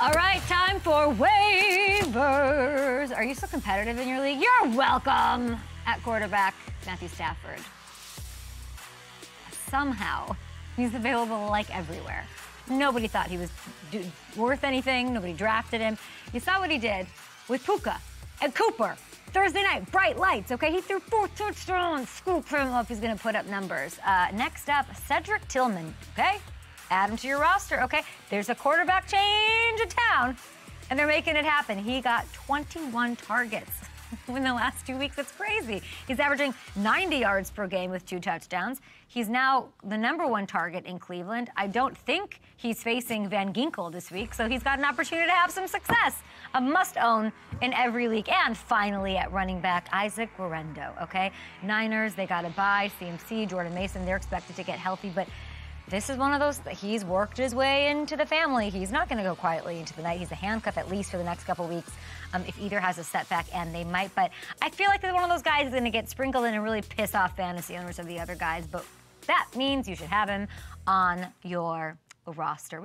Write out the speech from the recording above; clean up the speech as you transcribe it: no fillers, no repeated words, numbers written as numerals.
All right, time for waivers. Are you so competitive in your league? You're welcome. At quarterback, Matthew Stafford. Somehow, he's available like everywhere. Nobody thought he was worth anything. Nobody drafted him. You saw what he did with Puka and Cooper. Thursday night, bright lights, okay? He threw 4 touchdowns. Scoop him up. He's going to put up numbers. Next up, Cedric Tillman, okay? Add him to your roster, okay? There's a quarterback change in town, and they're making it happen. He got 21 targets in the last 2 weeks. That's crazy. He's averaging 90 yards per game with 2 touchdowns. He's now the #1 target in Cleveland. I don't think he's facing Van Ginkle this week, so he's got an opportunity to have some success. A must-own in every league. And finally, at running back, Isaac Guerendo, okay? Niners, they got a bye. CMC, Jordan Mason, they're expected to get healthy, but this is one of those, he's worked his way into the family. He's not going to go quietly into the night. He's a handcuff at least for the next couple weeks if either has a setback, and they might. But I feel like they're one of those guys that's going to get sprinkled in and really piss off fantasy owners of the other guys. But that means you should have him on your roster.